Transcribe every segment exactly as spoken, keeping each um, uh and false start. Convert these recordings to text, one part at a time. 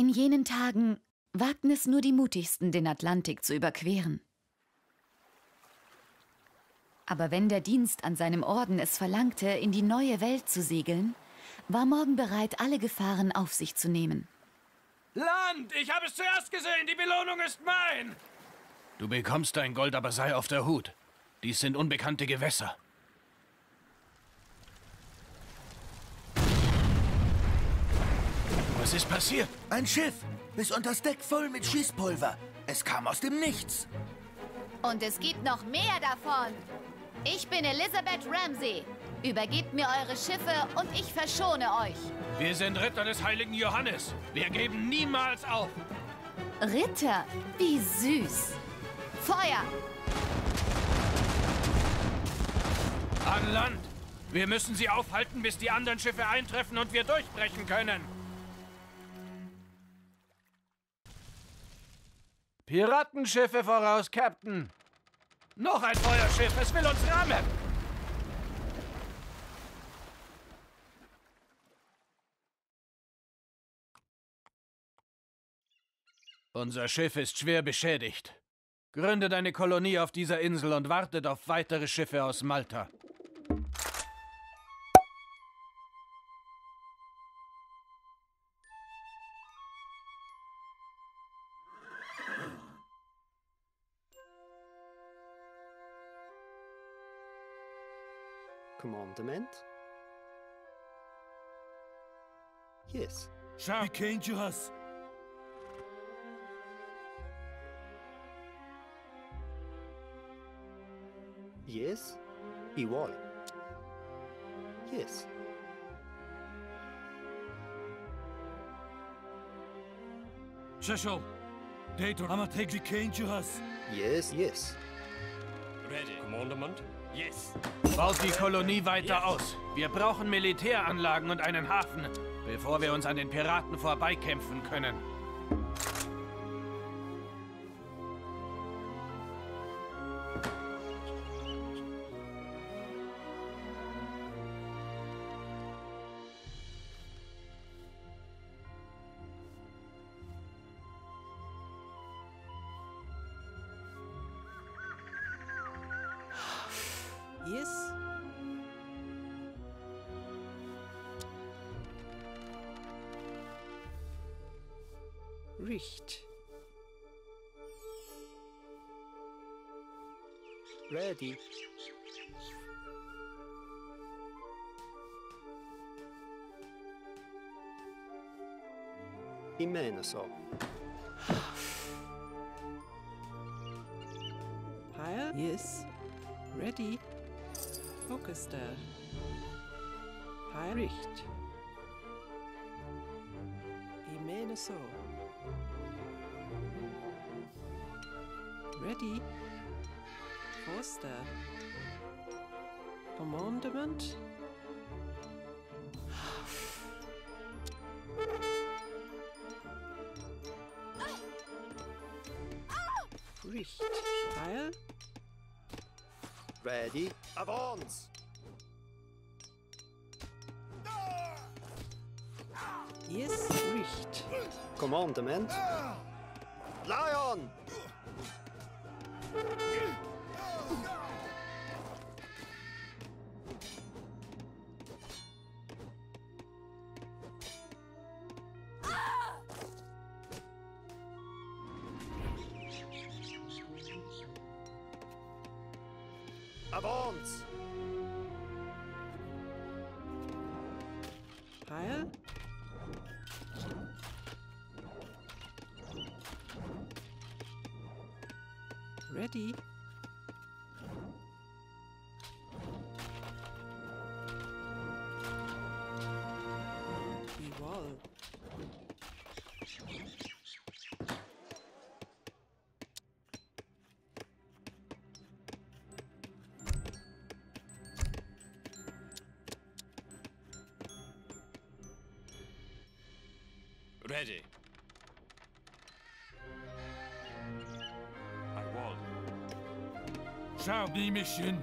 In jenen Tagen wagten es nur die Mutigsten, den Atlantik zu überqueren. Aber wenn der Dienst an seinem Orden es verlangte, in die neue Welt zu segeln, war Morgan bereit, alle Gefahren auf sich zu nehmen. Land! Ich habe es zuerst gesehen! Die Belohnung ist mein! Du bekommst dein Gold, aber sei auf der Hut. Dies sind unbekannte Gewässer. Was ist passiert? Ein Schiff! Bis unters Deck voll mit Schießpulver. Es kam aus dem Nichts. Und es gibt noch mehr davon. Ich bin Elizabeth Ramsey. Übergebt mir eure Schiffe und ich verschone euch. Wir sind Ritter des heiligen Johannes. Wir geben niemals auf. Ritter? Wie süß. Feuer! An Land! Wir müssen sie aufhalten, bis die anderen Schiffe eintreffen und wir durchbrechen können. Piratenschiffe voraus, Captain! Noch ein Feuerschiff! Es will uns rammen! Unser Schiff ist schwer beschädigt. Gründet eine Kolonie auf dieser Insel und wartet auf weitere Schiffe aus Malta. Commandement? Yes. Shark. We came to us. Yes, he was. Yes. Sheshol, Dator, I'ma take the cane to us. Yes, yes. Ready. Commandment? Yes. Baut die Kolonie weiter yes. aus. Wir brauchen Militäranlagen und einen Hafen, bevor wir uns an den Piraten vorbeikämpfen können. Yes. Richt. Ready. Imenaso. Higher? Yes. Ready. Focuster. Heiricht. Imeneso. Ready. Foster. Commandement. Richt. Heil. Ready, avance! Yes, Richt. Commandement. Lion! Avance! Heil? Ready? Evolve. Ready. I will. Shall be mission.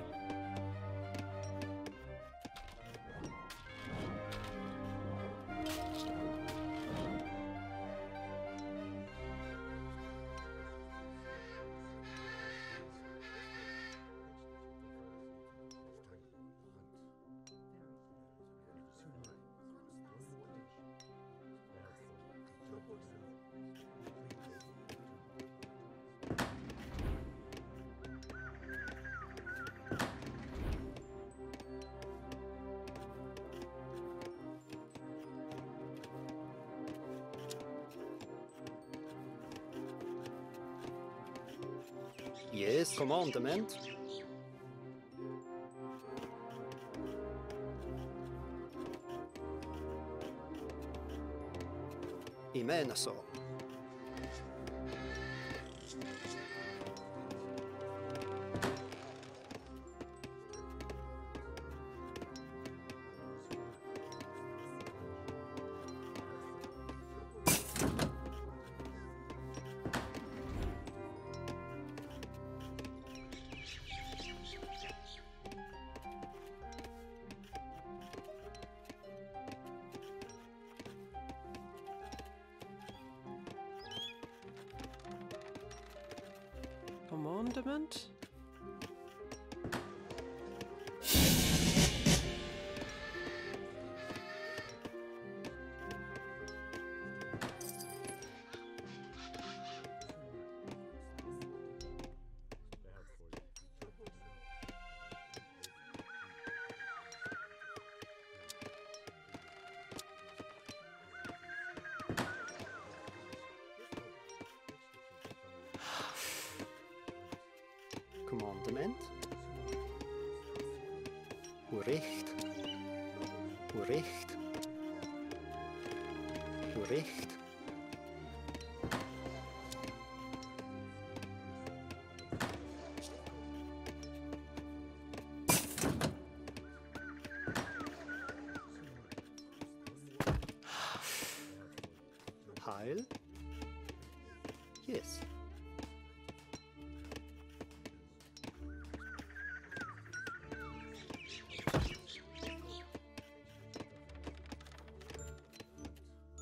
Yes, commandment. I mean so. Commandment. Commandment. Recht. Recht. Recht. Heil. Yes.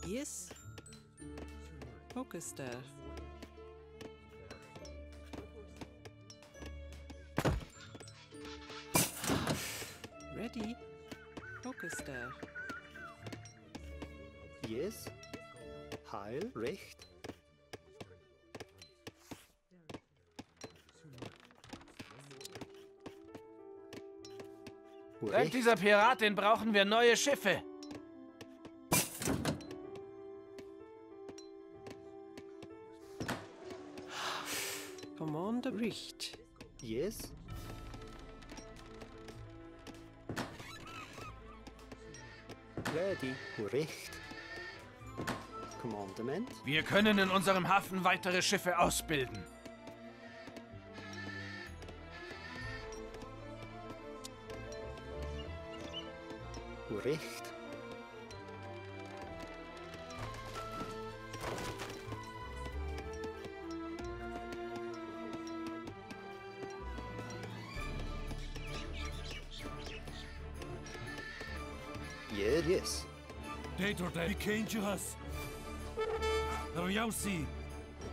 Yes. Focus there. Ready. Focus there. Yes. Heil. Recht. Dank dieser Piratin brauchen wir neue Schiffe. Commander Richt. Yes. Ready. Richt. Commandment. Wir können in unserem Hafen weitere Schiffe ausbilden. Recht. Yeah, yes.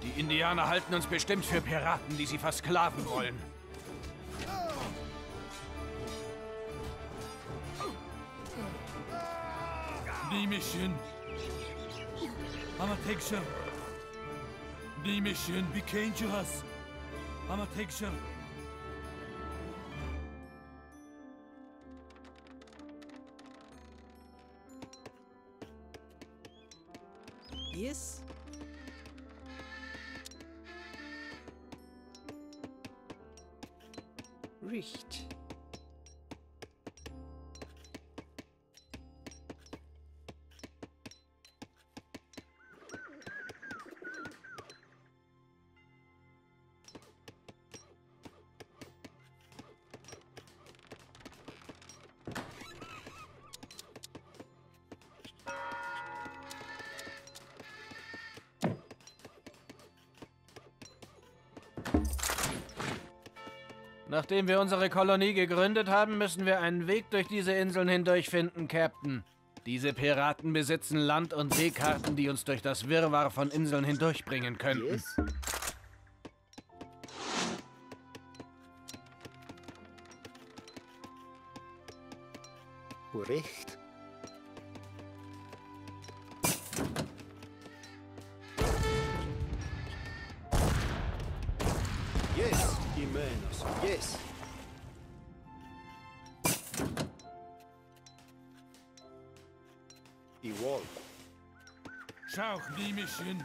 Die Indianer halten uns bestimmt für Piraten, die sie versklaven wollen. Mission. I'm a picture. The mission became dangerous. I'm a picture. Yes. Richt. Nachdem wir unsere Kolonie gegründet haben, müssen wir einen Weg durch diese Inseln hindurch finden, Captain. Diese Piraten besitzen Land- und Seekarten, die uns durch das Wirrwarr von Inseln hindurchbringen könnten. Yes. Recht. Yes, Jimenez. Yes. Die Wall. Schau, nimm mich hin.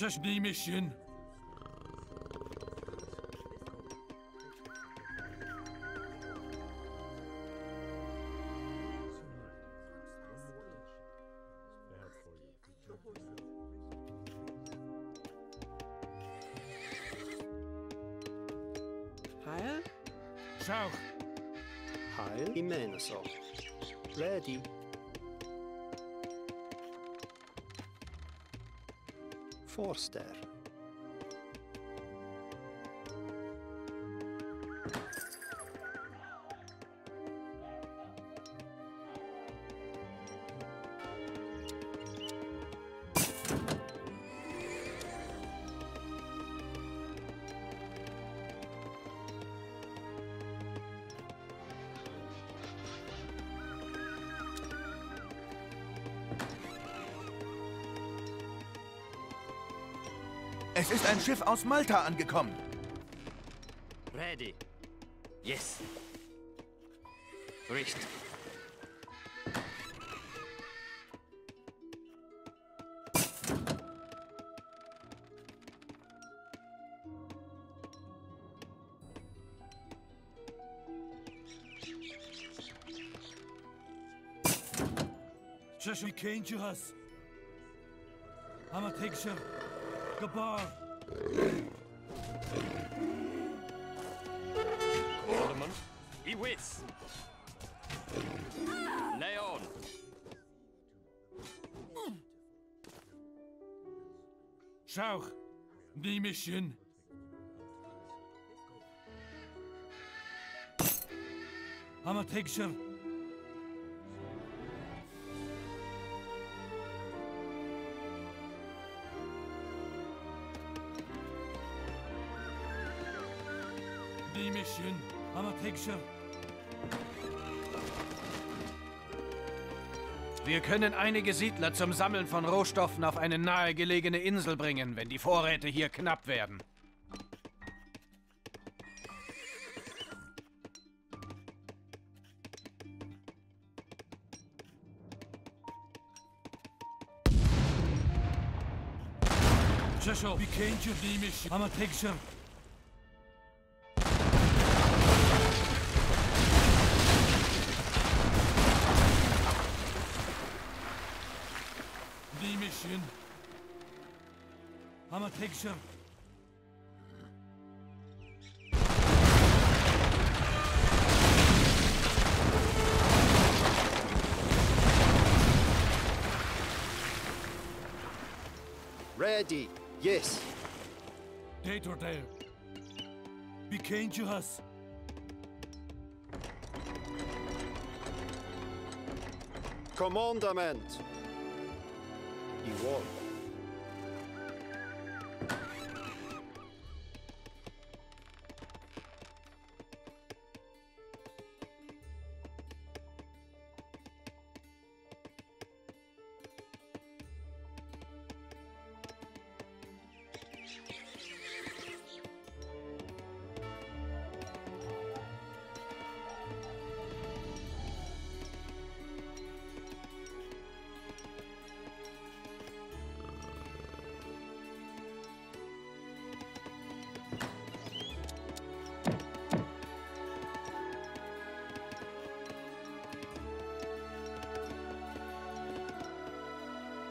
Just die Mission. Heil? Schau. Heil? Die Männer so. Lady. Forster. Es ist ein Schiff aus Malta angekommen. Ready. Yes. Richt. Cheshire Kangeras. Amatekshire. Goodbye. Alderman, he waits. Lay on. Schau, die Mission. I'm a picture. Mission. I'm a picture. Wir können einige Siedler zum Sammeln von Rohstoffen auf eine nahegelegene Insel bringen, wenn die Vorräte hier knapp werden. Wie kennt ihr die Mission? I'm a picture. I'm a picture. Ready, yes. Date or dare. Wie kennt ihr das? Commandament. Die Wall.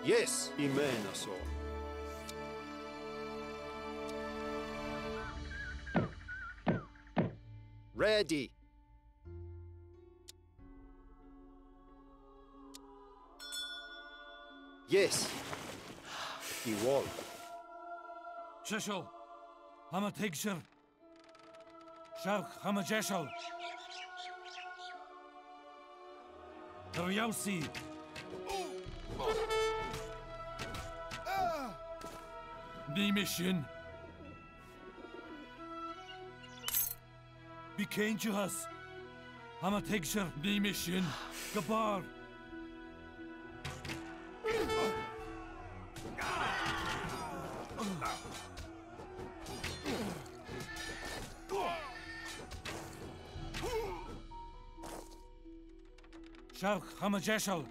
Yes, Jimenez. Ready. Yes. The wall. Jeshal. I'm a picture. Shark, I'm a Jeshal. Ramsey! Nimm mich hin! Bekennst du das? Hammer Texture, nimm mich hin! Gebar! Shark, hammer Jeshal!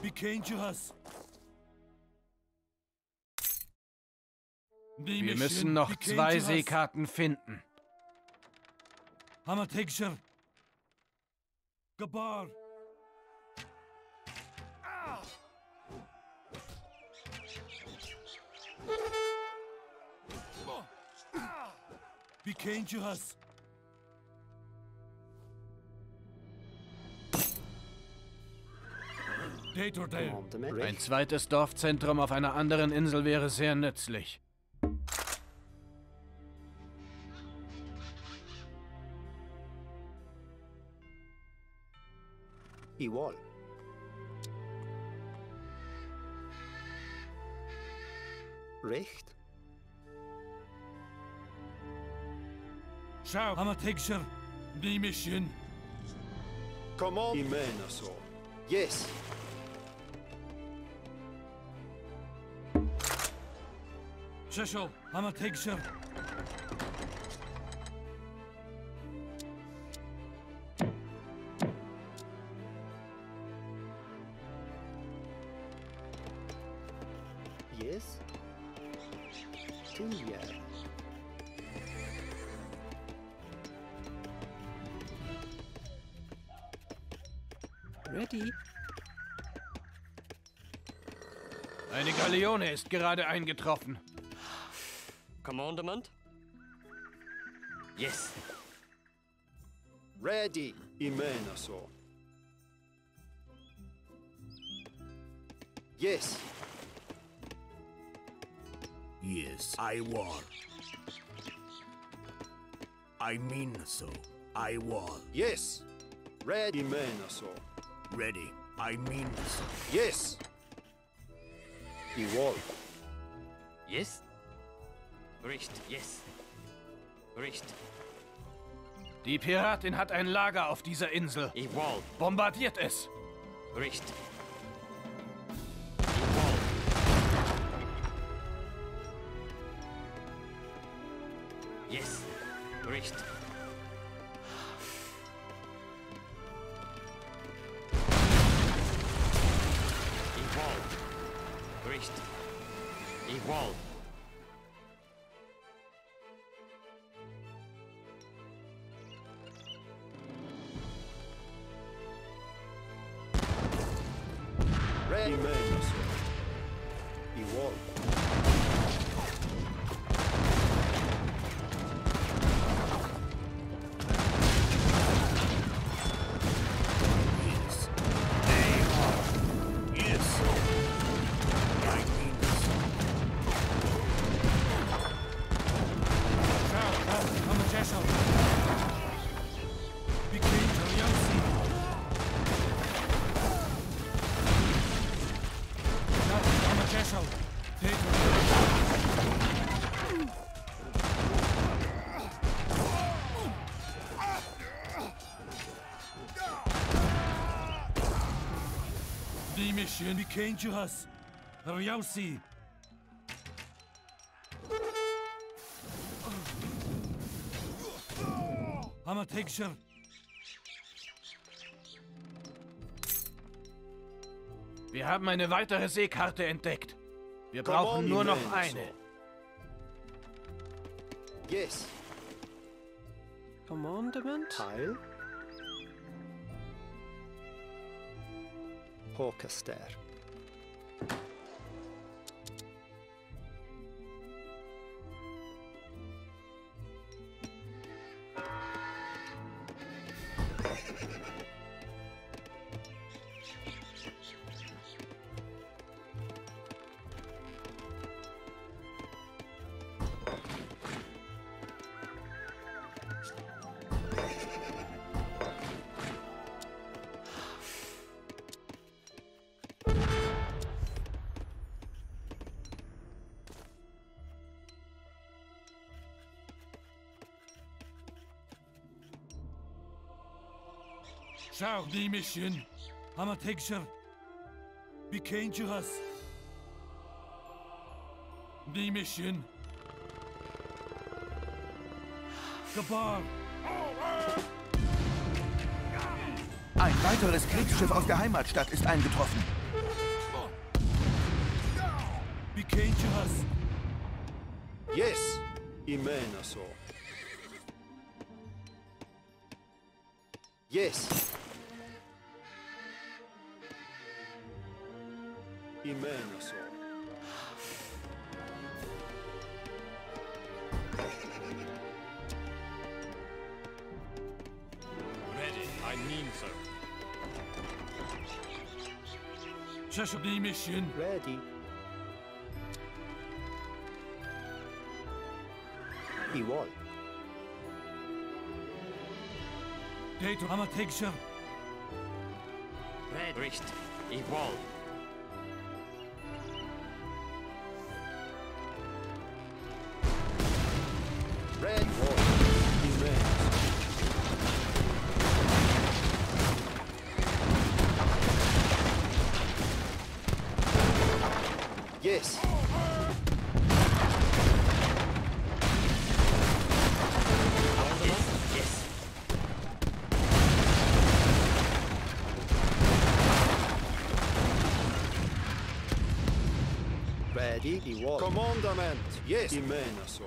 Bekennst du das? Wir müssen noch zwei Seekarten finden. Hammer Texture. Gebar. Wie kennt ihr das? Ein zweites Dorfzentrum auf einer anderen Insel wäre sehr nützlich. Wall. Recht. Schau, hammer Texture, nimm mich hin. Come on. Imenaso. Yes. Schau, hammer Texture. Eine Galeone ist gerade eingetroffen. Commandement? Yes. Ready, Imenaso. Yes. Yes, I war. I mean so. I war. Yes. Ready, Imenaso. Ready. I mean so. Yes. Evolve. Yes. Richt, yes. Richt. Die Piratin hat ein Lager auf dieser Insel. Evolve. Bombardiert es. Richt. Evolve. Yes. Richt. Evolve. Ready, man. Evolve. Wie kennt ihr das? Ramsey! Hammer Texture! Wir haben eine weitere Seekarte entdeckt. Wir brauchen nur noch eine. Yes. Commandement? Teil? Hawkester. Sağ değilmişsin. Ama tekrar bir kencihaz. Değilmişsin. Gebar. Ein weiteres Kriegsschiff aus der Heimatstadt ist eingetroffen. Wie kencihaz. Yes, imenaso. Yes. Imenaso. Ready, I mean so. Cheshire mission. Ready. Wall. Dato Amatekscher. Red Richt. Wall. Red Wall. Yes. Commandment, yes. Imenaso.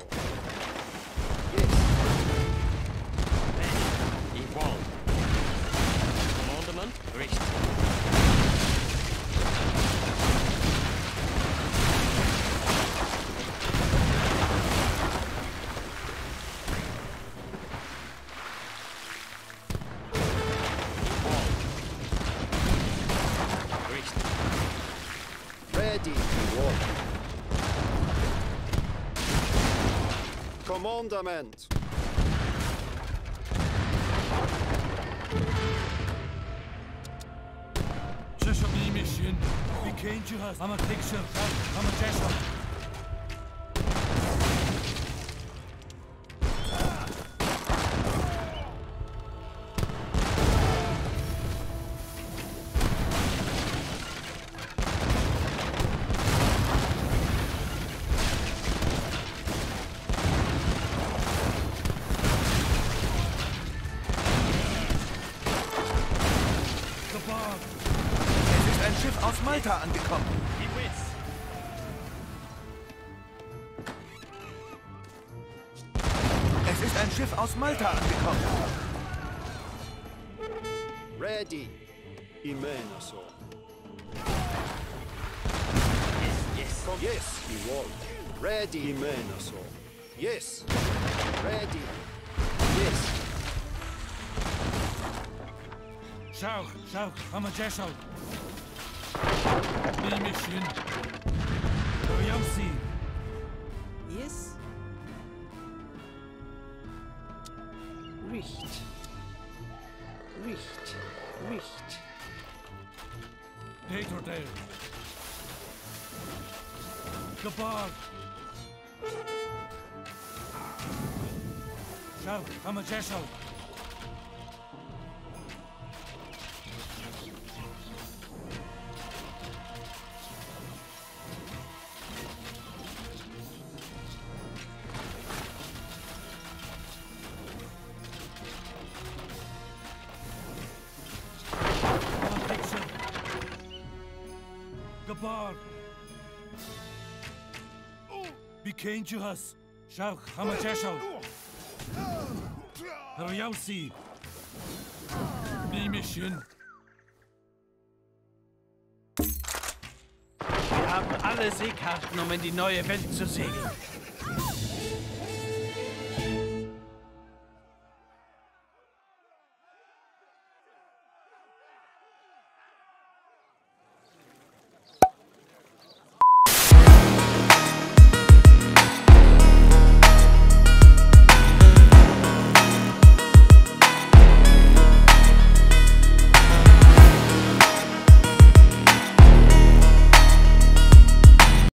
Yes. Ready. Evolve. Commandment, reached. Evolve. Reached. Ready. Evolve. Commandament. Cheshire mission. We can't do us. I'm a picture. I'm a Cheshire. Aus Malta angekommen. Es ist ein Schiff aus Malta angekommen. Ready. Imenaso. Yes, yes. Yes, he won. Ready. Imenaso. Yes. Ready. Yes. Schau, schau, haben wir Jeschau. Mission. Ramsey. Yes. Richt. Richt. Richt. Daytordale. Gebar. Schau, haben wir Jeschau. Gebar. Wie kennt ihr das? Schau, haben wir Cheshau. Ramsey. Wie Mission. Wir haben alle Seekarten, um in die neue Welt zu segeln.